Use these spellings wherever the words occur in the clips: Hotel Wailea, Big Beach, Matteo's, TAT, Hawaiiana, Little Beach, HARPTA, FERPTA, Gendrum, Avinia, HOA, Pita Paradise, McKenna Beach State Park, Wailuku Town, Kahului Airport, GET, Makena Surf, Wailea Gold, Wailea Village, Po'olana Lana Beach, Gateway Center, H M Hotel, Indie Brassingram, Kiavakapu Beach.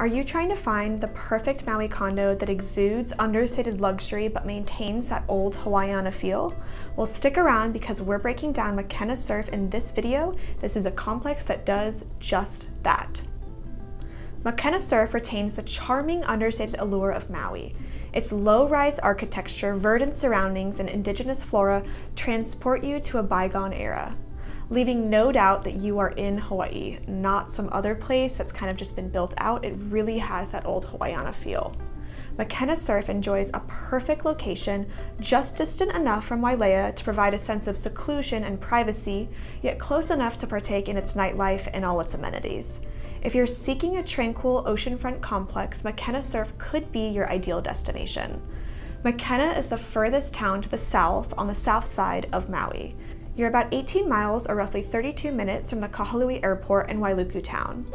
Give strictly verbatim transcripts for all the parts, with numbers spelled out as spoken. Are you trying to find the perfect Maui condo that exudes understated luxury but maintains that old Hawaiiana feel? Well, stick around because we're breaking down Makena Surf in this video. This is a complex that does just that. Makena Surf retains the charming understated allure of Maui. Its low-rise architecture, verdant surroundings, and indigenous flora transport you to a bygone era, leaving no doubt that you are in Hawaii, not some other place that's kind of just been built out. It really has that old Hawaiiana feel. Makena Surf enjoys a perfect location, just distant enough from Wailea to provide a sense of seclusion and privacy, yet close enough to partake in its nightlife and all its amenities. If you're seeking a tranquil oceanfront complex, Makena Surf could be your ideal destination. Makena is the furthest town to the south on the south side of Maui. You're about eighteen miles or roughly thirty-two minutes from the Kahului Airport and Wailuku Town.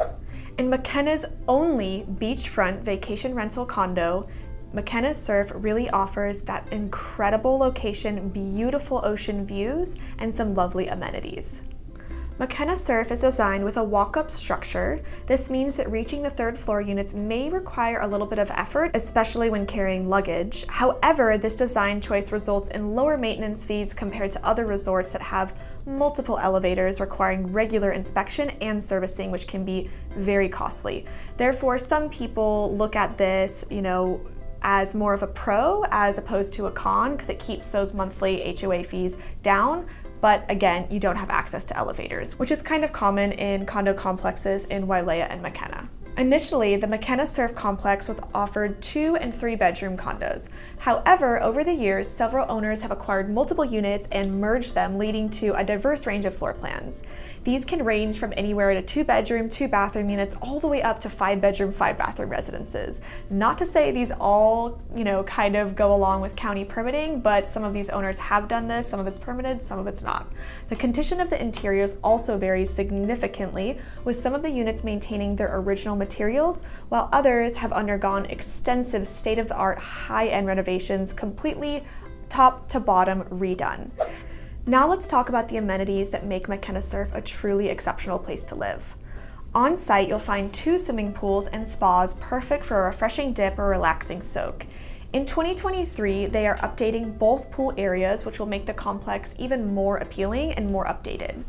In Makena's only beachfront vacation rental condo, Makena Surf really offers that incredible location, beautiful ocean views, and some lovely amenities. Makena Surf is designed with a walk-up structure. This means that reaching the third floor units may require a little bit of effort, especially when carrying luggage. However, this design choice results in lower maintenance fees compared to other resorts that have multiple elevators requiring regular inspection and servicing, which can be very costly. Therefore, some people look at this, you know, as more of a pro as opposed to a con because it keeps those monthly H O A fees down. But again, you don't have access to elevators, which is kind of common in condo complexes in Wailea and Makena. Initially, the Makena Surf complex was offered two and three bedroom condos. However, over the years, several owners have acquired multiple units and merged them, leading to a diverse range of floor plans. These can range from anywhere to two bedroom, two bathroom units, all the way up to five bedroom, five bathroom residences. Not to say these all, you know, kind of go along with county permitting, but some of these owners have done this. Some of it's permitted, some of it's not. The condition of the interiors also varies significantly, with some of the units maintaining their original material materials, while others have undergone extensive state-of-the-art high-end renovations, completely top to bottom redone. Now let's talk about the amenities that make Makena Surf a truly exceptional place to live. On site, you'll find two swimming pools and spas perfect for a refreshing dip or relaxing soak. In twenty twenty-three, they are updating both pool areas, which will make the complex even more appealing and more updated.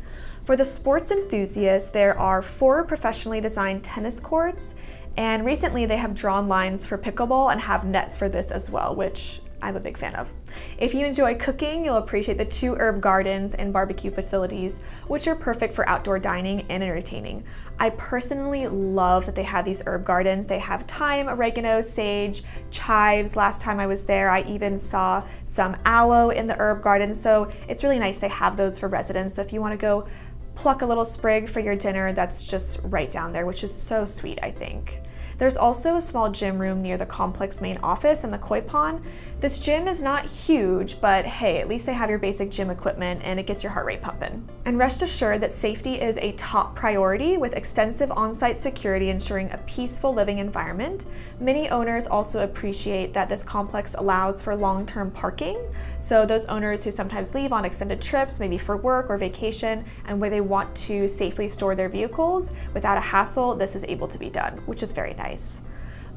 For the sports enthusiasts, there are four professionally designed tennis courts, and recently they have drawn lines for pickleball and have nets for this as well, which I'm a big fan of. If you enjoy cooking, you'll appreciate the two herb gardens and barbecue facilities, which are perfect for outdoor dining and entertaining. I personally love that they have these herb gardens. They have thyme, oregano, sage, chives. Last time I was there, I even saw some aloe in the herb garden, so it's really nice they have those for residents. So if you want to go pluck a little sprig for your dinner, that's just right down there, which is so sweet, I think. There's also a small gym room near the complex main office and the koi pond. This gym is not huge, but hey, at least they have your basic gym equipment and it gets your heart rate pumping. And rest assured that safety is a top priority, with extensive on-site security ensuring a peaceful living environment. Many owners also appreciate that this complex allows for long-term parking. So those owners who sometimes leave on extended trips, maybe for work or vacation, and where they want to safely store their vehicles without a hassle, this is able to be done, which is very nice.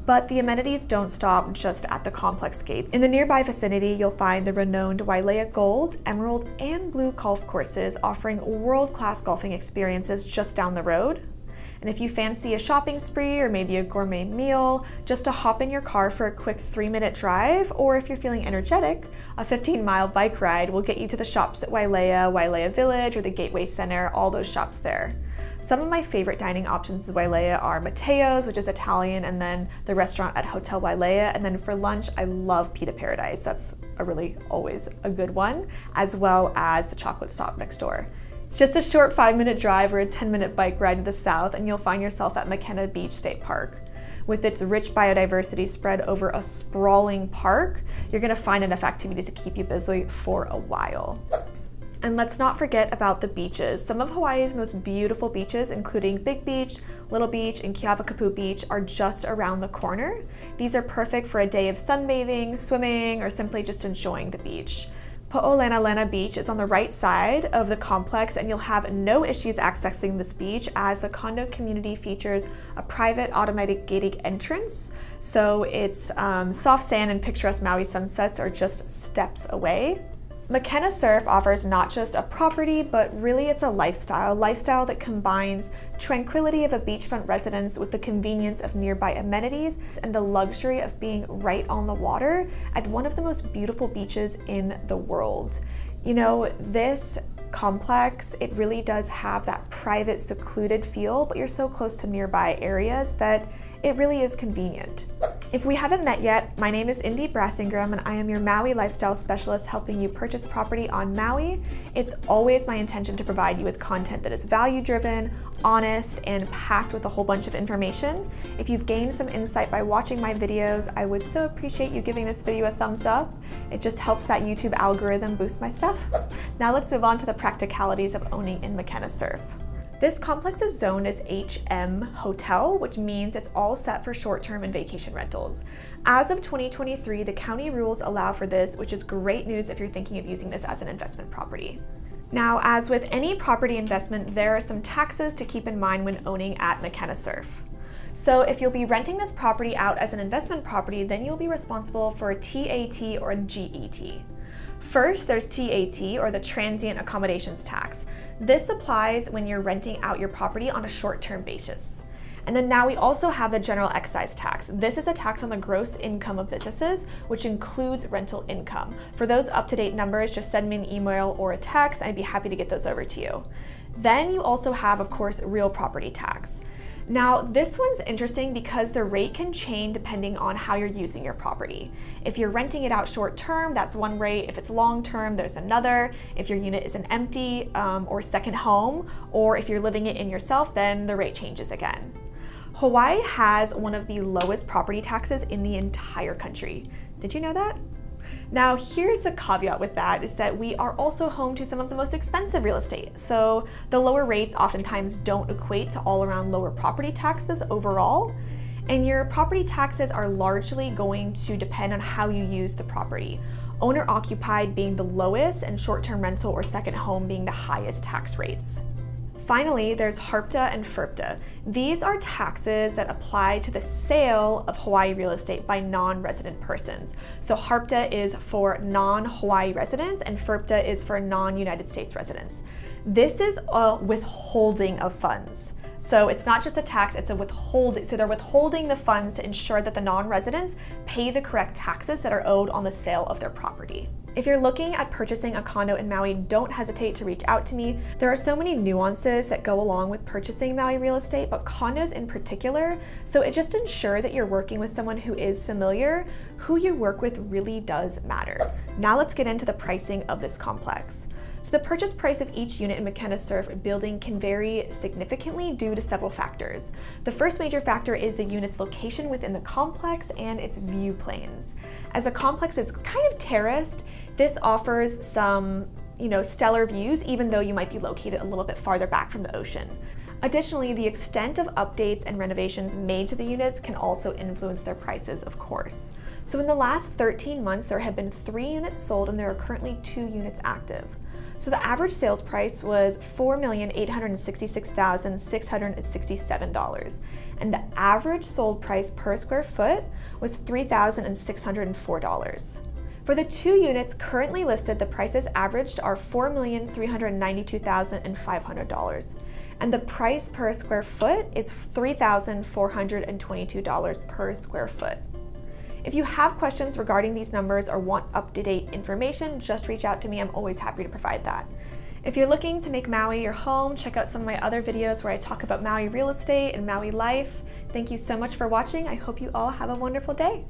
But the amenities don't stop just at the complex gates. In the nearby vicinity, you'll find the renowned Wailea Gold, Emerald, and Blue golf courses offering world-class golfing experiences just down the road. And if you fancy a shopping spree or maybe a gourmet meal, just to hop in your car for a quick three-minute drive, or if you're feeling energetic, a fifteen-mile bike ride will get you to the shops at Wailea, Wailea Village, or the Gateway Center, all those shops there. Some of my favorite dining options in Wailea are Matteo's, which is Italian, and then the restaurant at Hotel Wailea. And then for lunch, I love Pita Paradise. That's a really always a good one, as well as the chocolate shop next door. Just a short five-minute drive or a ten-minute bike ride to the south, and you'll find yourself at McKenna Beach State Park. With its rich biodiversity spread over a sprawling park, you're gonna find enough activities to keep you busy for a while. And let's not forget about the beaches. Some of Hawaii's most beautiful beaches, including Big Beach, Little Beach, and Kiavakapu Beach, are just around the corner. These are perfect for a day of sunbathing, swimming, or simply just enjoying the beach. Po'olana Lana Beach is on the right side of the complex, and you'll have no issues accessing this beach as the condo community features a private automatic gated entrance. So it's um, soft sand and picturesque Maui sunsets are just steps away. Makena Surf offers not just a property, but really it's a lifestyle, lifestyle that combines tranquility of a beachfront residence with the convenience of nearby amenities and the luxury of being right on the water at one of the most beautiful beaches in the world. You know, this complex, it really does have that private, secluded feel, but you're so close to nearby areas that it really is convenient. If we haven't met yet, my name is Indie Brassingram and I am your Maui lifestyle specialist helping you purchase property on Maui. It's always my intention to provide you with content that is value-driven, honest, and packed with a whole bunch of information. If you've gained some insight by watching my videos, I would so appreciate you giving this video a thumbs up. It just helps that YouTube algorithm boost my stuff. Now let's move on to the practicalities of owning in Makena Surf. This complex is zoned as H M Hotel, which means it's all set for short-term and vacation rentals. As of twenty twenty-three, the county rules allow for this, which is great news if you're thinking of using this as an investment property. Now, as with any property investment, there are some taxes to keep in mind when owning at Makena Surf. So if you'll be renting this property out as an investment property, then you'll be responsible for a T A T or a G E T. First, there's T A T, or the Transient Accommodations Tax. This applies when you're renting out your property on a short-term basis. And then now we also have the General Excise Tax. This is a tax on the gross income of businesses, which includes rental income. For those up-to-date numbers, just send me an email or a text. I'd be happy to get those over to you. Then you also have, of course, real property tax. Now, this one's interesting because the rate can change depending on how you're using your property. If you're renting it out short term, that's one rate. If it's long term, there's another. If your unit is an empty um, or second home, or if you're living it in yourself, then the rate changes again. Hawaii has one of the lowest property taxes in the entire country. Did you know that? Now, here's the caveat with that, is that we are also home to some of the most expensive real estate. So the lower rates oftentimes don't equate to all around lower property taxes overall. And your property taxes are largely going to depend on how you use the property. Owner occupied being the lowest and short-term rental or second home being the highest tax rates. Finally, there's HARPTA and FERPTA. These are taxes that apply to the sale of Hawaii real estate by non-resident persons. So HARPTA is for non-Hawaii residents and FERPTA is for non-United States residents. This is a withholding of funds. So it's not just a tax, it's a withholding. So they're withholding the funds to ensure that the non-residents pay the correct taxes that are owed on the sale of their property. If you're looking at purchasing a condo in Maui, don't hesitate to reach out to me. There are so many nuances that go along with purchasing Maui real estate, but condos in particular. So it just ensure that you're working with someone who is familiar. Who you work with really does matter. Now let's get into the pricing of this complex. So the purchase price of each unit in Makena Surf building can vary significantly due to several factors. The first major factor is the unit's location within the complex and its view planes. As the complex is kind of terraced, this offers some, you know, stellar views, even though you might be located a little bit farther back from the ocean. Additionally, the extent of updates and renovations made to the units can also influence their prices, of course. So in the last thirteen months, there have been three units sold and there are currently two units active. So the average sales price was four million eight hundred sixty-six thousand six hundred sixty-seven dollars, and the average sold price per square foot was three thousand six hundred four dollars. For the two units currently listed, the prices averaged are four million three hundred ninety-two thousand five hundred dollars, and the price per square foot is three thousand four hundred twenty-two dollars per square foot. If you have questions regarding these numbers or want up-to-date information, just reach out to me. I'm always happy to provide that. If you're looking to make Maui your home, check out some of my other videos where I talk about Maui real estate and Maui life. Thank you so much for watching. I hope you all have a wonderful day.